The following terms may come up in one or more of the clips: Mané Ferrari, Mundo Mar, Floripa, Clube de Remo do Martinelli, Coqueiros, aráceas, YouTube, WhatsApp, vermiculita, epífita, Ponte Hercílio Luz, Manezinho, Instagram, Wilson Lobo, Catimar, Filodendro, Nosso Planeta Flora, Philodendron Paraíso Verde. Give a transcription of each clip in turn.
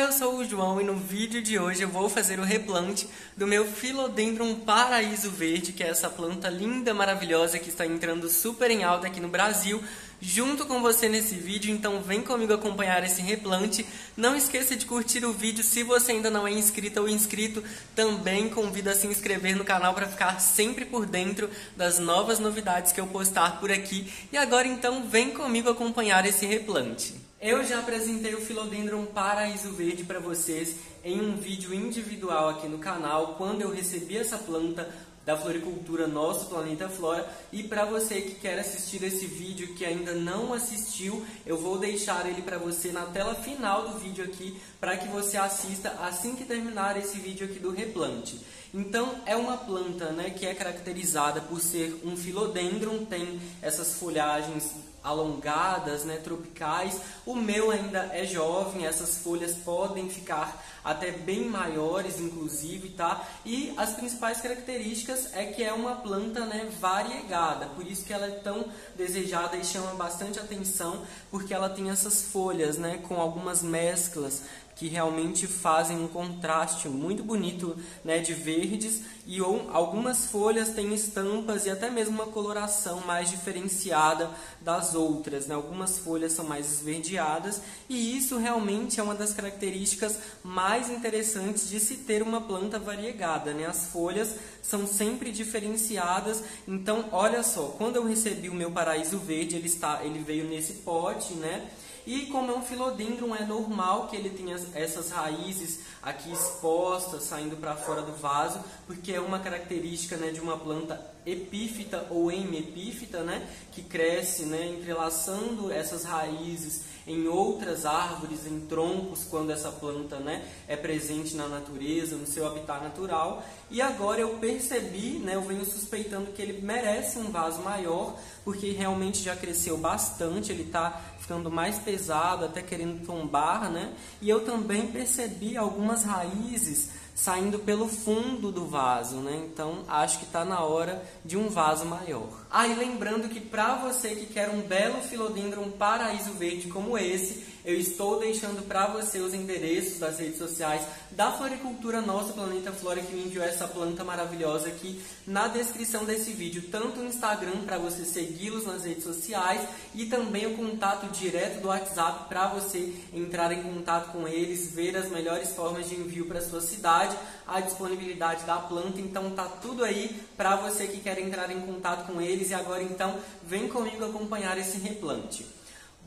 eu sou o João e no vídeo de hoje eu vou fazer o replante do meu Philodendron Paraíso Verde, que é essa planta linda, maravilhosa, que está entrando super em alta aqui no Brasil, junto com você nesse vídeo. Então vem comigo acompanhar esse replante. Não esqueça de curtir o vídeo. Se você ainda não é inscrita ou inscrito, também convido a se inscrever no canal para ficar sempre por dentro das novas novidades que eu postar por aqui. E agora então vem comigo acompanhar esse replante. Eu já apresentei o Philodendron Paraíso Verde para vocês em um vídeo individual aqui no canal, quando eu recebi essa planta da floricultura Nosso Planeta Flora. E para você que quer assistir esse vídeo, que ainda não assistiu, eu vou deixar ele para você na tela final do vídeo aqui, para que você assista assim que terminar esse vídeo aqui do replante. Então é uma planta, né, que é caracterizada por ser um filodendron, tem essas folhagens alongadas, né, tropicais. O meu ainda é jovem, essas folhas podem ficar até bem maiores, inclusive, tá? E as principais características é que é uma planta, né, variegada, por isso que ela é tão desejada e chama bastante atenção, porque ela tem essas folhas, né, com algumas mesclas que realmente fazem um contraste muito bonito, né, de verdes, e algumas folhas têm estampas e até mesmo uma coloração mais diferenciada das outras, né? Algumas folhas são mais esverdeadas, e isso realmente é uma das características mais interessantes de se ter uma planta variegada, né? As folhas são sempre diferenciadas. Então olha só, quando eu recebi o meu Paraíso Verde, ele veio nesse pote, né? E como é um filodendron, é normal que ele tenha essas raízes aqui expostas, saindo para fora do vaso, porque é uma característica, né, de uma planta epífita ou hemipífita, né, que cresce, né, entrelaçando essas raízes em outras árvores, em troncos, quando essa planta, né, é presente na natureza, no seu habitat natural. E agora eu percebi, né, eu venho suspeitando que ele merece um vaso maior, porque realmente já cresceu bastante, ele está ficando mais pesado, até querendo tombar, né? E eu também percebi algumas raízes saindo pelo fundo do vaso, né? Então acho que está na hora de um vaso maior. Ah, e lembrando que para você que quer um belo Philodendron Paraíso Verde como esse, eu estou deixando para você os endereços das redes sociais da floricultura Nosso Planeta Flora, que me enviou essa planta maravilhosa, aqui na descrição desse vídeo, tanto o Instagram para você segui-los nas redes sociais, e também o contato direto do WhatsApp para você entrar em contato com eles, ver as melhores formas de envio para sua cidade, a disponibilidade da planta. Então tá tudo aí para você que quer entrar em contato com eles. E agora então vem comigo acompanhar esse replante.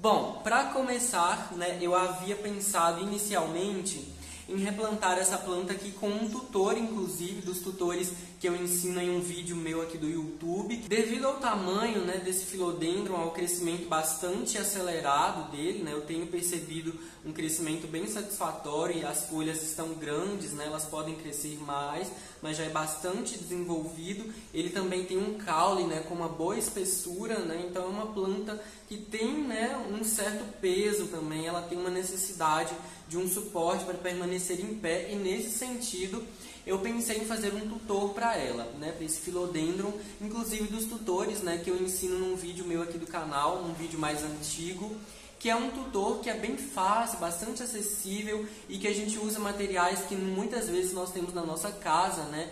Bom, para começar, né, eu havia pensado inicialmente em replantar essa planta aqui com um tutor, inclusive, dos tutores que eu ensino em um vídeo meu aqui do YouTube. Devido ao tamanho, né, desse Philodendron, ao crescimento bastante acelerado dele, né, eu tenho percebido um crescimento bem satisfatório, e as folhas estão grandes, né, elas podem crescer mais, mas já é bastante desenvolvido. Ele também tem um caule, né, com uma boa espessura, né, então é uma planta que tem, né, um certo peso também, ela tem uma necessidade de um suporte para permanecer em pé, e nesse sentido eu pensei em fazer um tutor para ela, né, para esse Philodendron, inclusive dos tutores, né, que eu ensino num vídeo meu aqui do canal, um vídeo mais antigo, que é um tutor que é bem fácil, bastante acessível, e que a gente usa materiais que muitas vezes nós temos na nossa casa, né?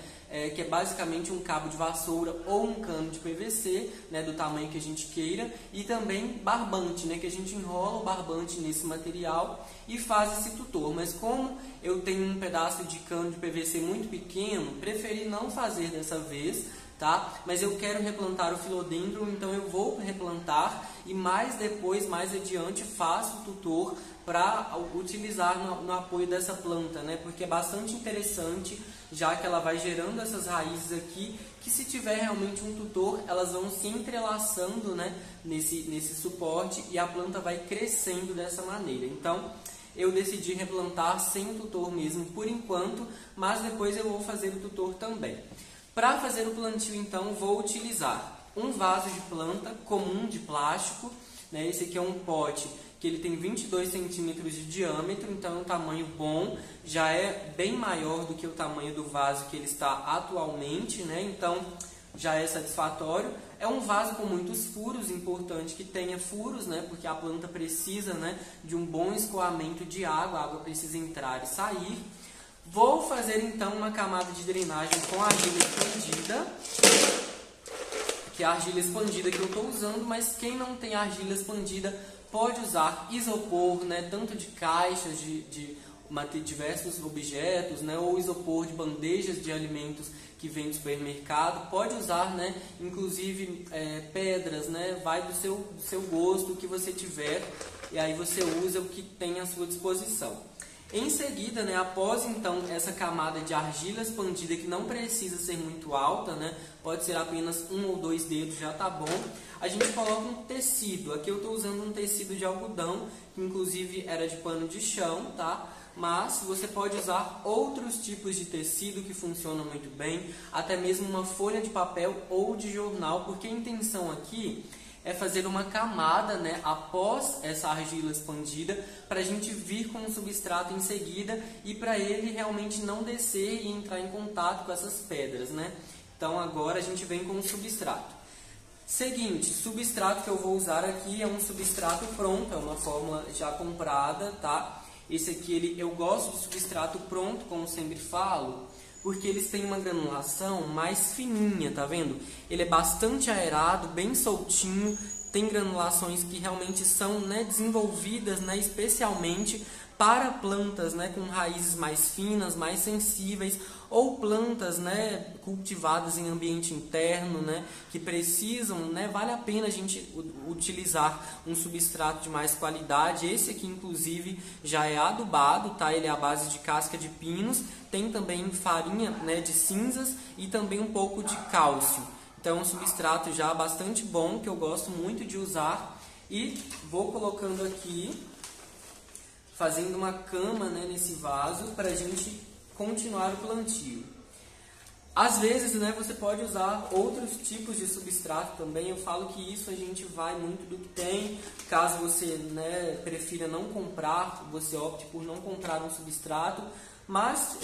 Que é basicamente um cabo de vassoura ou um cano de PVC, né, do tamanho que a gente queira, e também barbante, né, que a gente enrola o barbante nesse material e faz esse tutor. Mas como eu tenho um pedaço de cano de PVC muito pequeno, preferi não fazer dessa vez, tá? Mas eu quero replantar o Philodendron, então eu vou replantar, e mais adiante, faço o tutor para utilizar no apoio dessa planta, né? Porque é bastante interessante, já que ela vai gerando essas raízes aqui, que se tiver realmente um tutor, elas vão se entrelaçando, né, nesse suporte, e a planta vai crescendo dessa maneira. Então eu decidi replantar sem o tutor mesmo por enquanto, mas depois eu vou fazer o tutor também. Para fazer o plantio então, vou utilizar um vaso de planta comum de plástico, né? Esse aqui é um pote que ele tem 22 centímetros de diâmetro, então é um tamanho bom, já é bem maior do que o tamanho do vaso que ele está atualmente, né? Então já é satisfatório. É um vaso com muitos furos, importante que tenha furos, né, porque a planta precisa, né, de um bom escoamento de água, a água precisa entrar e sair. Vou fazer então uma camada de drenagem com argila expandida, que é a argila expandida que eu estou usando, mas quem não tem argila expandida pode usar isopor, né, tanto de caixas, de diversos objetos, né, ou isopor de bandejas de alimentos que vem do supermercado, pode usar, né, inclusive pedras, né, vai do seu gosto, o que você tiver, e aí você usa o que tem à sua disposição. Em seguida, né, após então essa camada de argila expandida, que não precisa ser muito alta, né, pode ser apenas 1 ou 2 dedos, já tá bom. A gente coloca um tecido. Aqui eu estou usando um tecido de algodão, que inclusive era de pano de chão, tá? Mas você pode usar outros tipos de tecido que funcionam muito bem, até mesmo uma folha de papel ou de jornal, porque a intenção aqui é fazer uma camada, né, após essa argila expandida, para a gente vir com o substrato em seguida e para ele realmente não descer e entrar em contato com essas pedras, né? Então agora a gente vem com o substrato. Seguinte, substrato que eu vou usar aqui é um substrato pronto, é uma fórmula já comprada, tá? Esse aqui, eu gosto de substrato pronto, como sempre falo, porque eles têm uma granulação mais fininha, tá vendo? Ele é bastante aerado, bem soltinho, tem granulações que realmente são, né, desenvolvidas, né, especialmente para plantas, né, com raízes mais finas, mais sensíveis, ou plantas, né, cultivadas em ambiente interno, né, que precisam, né, vale a pena a gente utilizar um substrato de mais qualidade. Esse aqui, inclusive, já é adubado, tá? Ele é à base de casca de pinos, tem também farinha, né, de cinzas e também um pouco de cálcio. Então é um substrato já bastante bom, que eu gosto muito de usar, e vou colocando aqui, fazendo uma cama, né, nesse vaso para a gente continuar o plantio. Às vezes, né, você pode usar outros tipos de substrato também. Eu falo que isso a gente vai muito do que tem. Caso você, né, prefira não comprar, você opte por não comprar um substrato. Mas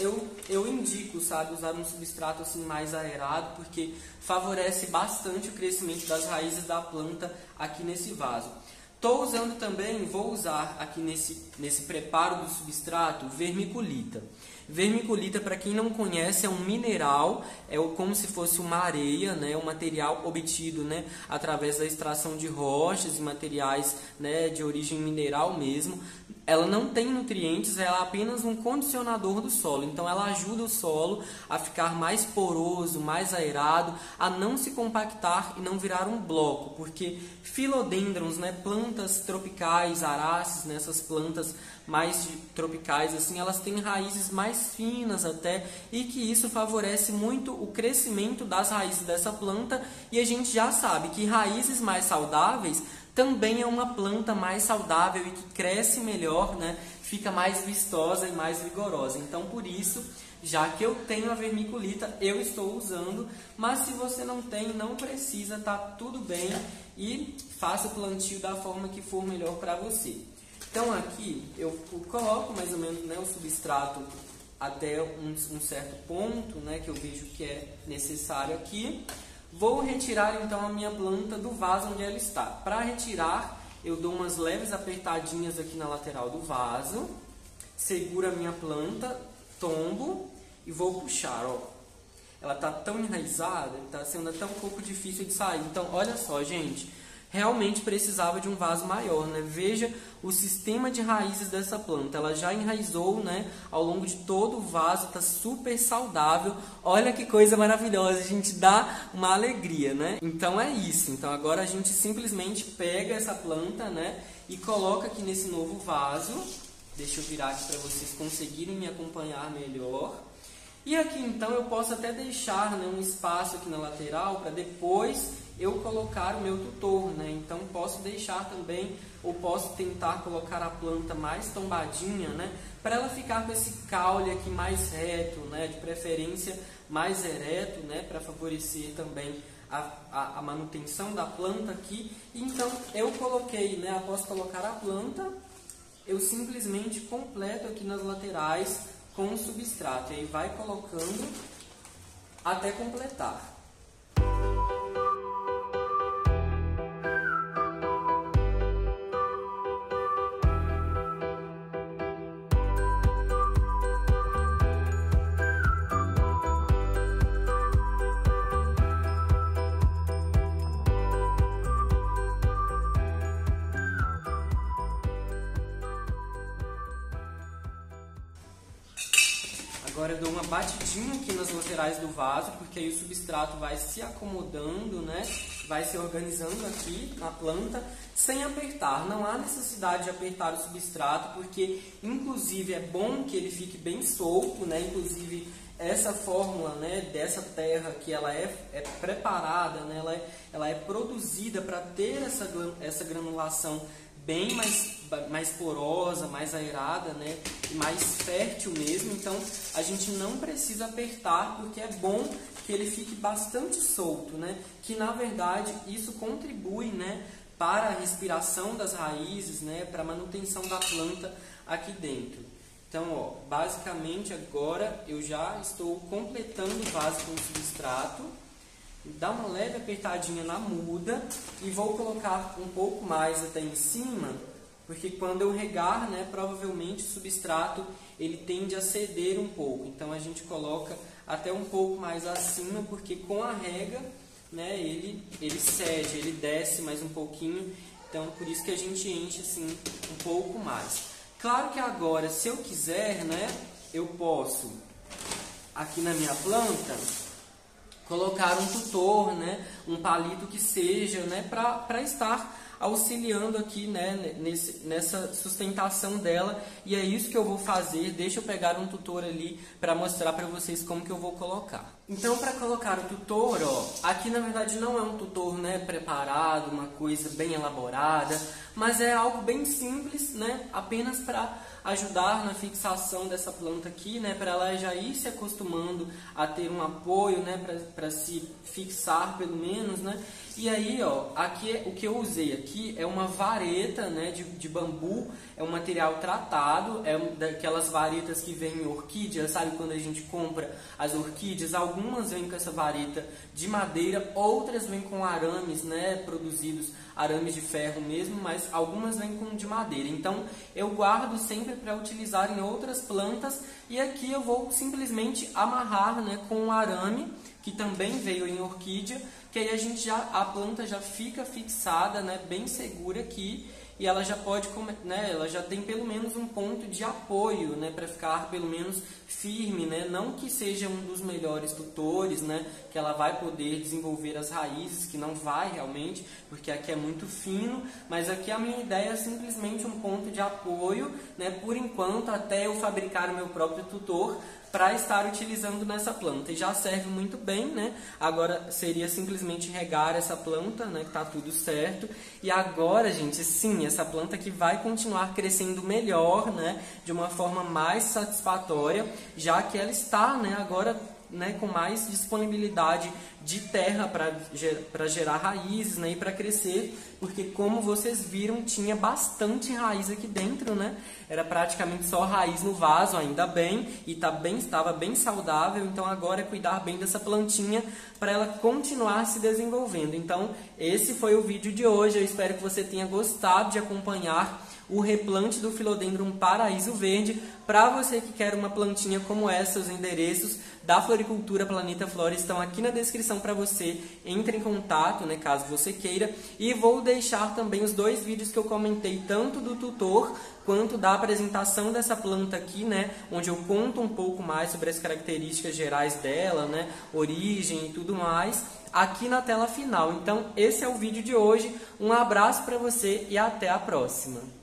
eu indico, sabe, usar um substrato assim mais aerado, porque favorece bastante o crescimento das raízes da planta aqui nesse vaso. Estou usando também, vou usar aqui nesse preparo do substrato, vermiculita. Vermiculita, para quem não conhece, é um mineral, é como se fosse uma areia, né? Um material obtido, né, através da extração de rochas e materiais, né, de origem mineral mesmo. Ela não tem nutrientes, ela é apenas um condicionador do solo. Então ela ajuda o solo a ficar mais poroso, mais aerado, a não se compactar e não virar um bloco, porque filodendrons, né, plantas tropicais, aráceas, né, essas plantas mais tropicais assim, elas têm raízes mais finas até, e que isso favorece muito o crescimento das raízes dessa planta. E a gente já sabe que raízes mais saudáveis também é uma planta mais saudável e que cresce melhor, né? Fica mais vistosa e mais vigorosa. Então, por isso, já que eu tenho a vermiculita, eu estou usando. Mas se você não tem, não precisa, tá tudo bem. E faça o plantio da forma que for melhor para você. Então, aqui eu coloco mais ou menos, né, o substrato até um certo ponto, né, que eu vejo que é necessário aqui. Vou retirar então a minha planta do vaso onde ela está. Para retirar, eu dou umas leves apertadinhas aqui na lateral do vaso, seguro a minha planta, tombo e vou puxar, ó. Ela está tão enraizada, está sendo até um pouco difícil de sair. Então, olha só, gente, realmente precisava de um vaso maior, né? Veja o sistema de raízes dessa planta. Ela já enraizou, né, ao longo de todo o vaso, tá super saudável. Olha que coisa maravilhosa, a gente dá uma alegria, né? Então é isso. Então agora a gente simplesmente pega essa planta, né, e coloca aqui nesse novo vaso. Deixa eu virar aqui para vocês conseguirem me acompanhar melhor. E aqui então eu posso até deixar, né, um espaço aqui na lateral para depois eu colocar o meu tutor, né? Então posso deixar também, ou posso tentar colocar a planta mais tombadinha, né, para ela ficar com esse caule aqui mais reto, né, de preferência mais ereto, né, para favorecer também a manutenção da planta aqui. Então eu coloquei, né, após colocar a planta, eu simplesmente completo aqui nas laterais com o substrato, e aí vai colocando até completar. Agora eu dou uma batidinha aqui nas laterais do vaso, porque aí o substrato vai se acomodando, né? Vai se organizando aqui na planta, sem apertar. Não há necessidade de apertar o substrato, porque inclusive é bom que ele fique bem solto, né? Inclusive essa fórmula, né, dessa terra que ela é preparada, né? Ela é produzida para ter essa granulação bem mais porosa, mais aerada, né? Mais fértil mesmo. Então a gente não precisa apertar, porque é bom que ele fique bastante solto, né? Que na verdade isso contribui, né, para a respiração das raízes, né, para a manutenção da planta aqui dentro. Então, ó, basicamente agora eu já estou completando o vaso com o substrato. Dá uma leve apertadinha na muda e vou colocar um pouco mais até em cima, porque quando eu regar, né, provavelmente o substrato ele tende a ceder um pouco. Então a gente coloca até um pouco mais acima, porque com a rega, né, ele cede, ele desce mais um pouquinho. Então por isso que a gente enche assim um pouco mais. Claro que agora, se eu quiser, né, eu posso aqui na minha planta colocar um tutor, né, um palito que seja, né, para estar auxiliando aqui, né, nessa sustentação dela. E é isso que eu vou fazer. Deixa eu pegar um tutor ali para mostrar para vocês como que eu vou colocar. Então, para colocar o tutor, ó, aqui na verdade não é um tutor, né, preparado, uma coisa bem elaborada, mas é algo bem simples, né, apenas para ajudar na fixação dessa planta aqui, né, para ela já ir se acostumando a ter um apoio, né, para se fixar pelo menos, né. E aí, ó, aqui o que eu usei aqui é uma vareta, né, de bambu, é um material tratado, é daquelas varetas que vem em orquídea, sabe, quando a gente compra as orquídeas, algumas vêm com essa vareta de madeira, outras vêm com arames, né, produzidos, arames de ferro mesmo, mas algumas vêm com de madeira. Então eu guardo sempre para utilizar em outras plantas, e aqui eu vou simplesmente amarrar, né, com um arame que também veio em orquídea, que aí a planta já fica fixada, né, bem segura aqui, e ela já pode, né, ela já tem pelo menos um ponto de apoio, né, para ficar pelo menos firme, né, não que seja um dos melhores tutores, né, que ela vai poder desenvolver as raízes, que não vai realmente, porque aqui é muito fino, mas aqui a minha ideia é simplesmente um ponto de apoio, né, por enquanto, até eu fabricar o meu próprio tutor, para estar utilizando nessa planta. E já serve muito bem, né? Agora seria simplesmente regar essa planta, né? Que tá tudo certo. E agora, gente, sim, essa planta aqui vai continuar crescendo melhor, né? De uma forma mais satisfatória, já que ela está, né, agora, né, com mais disponibilidade de terra para gerar raízes, né, e para crescer, porque como vocês viram, tinha bastante raiz aqui dentro, né? Era praticamente só raiz no vaso, ainda bem, e estava bem saudável. Então agora é cuidar bem dessa plantinha para ela continuar se desenvolvendo. Então esse foi o vídeo de hoje, eu espero que você tenha gostado de acompanhar o replante do Philodendron Paraíso Verde. Para você que quer uma plantinha como essa, os endereços da Floricultura Planeta Flora estão aqui na descrição para você. Entre em contato, né, caso você queira. E vou deixar também os dois vídeos que eu comentei, tanto do tutor quanto da apresentação dessa planta aqui, né, onde eu conto um pouco mais sobre as características gerais dela, né, origem e tudo mais, aqui na tela final. Então, esse é o vídeo de hoje. Um abraço para você e até a próxima.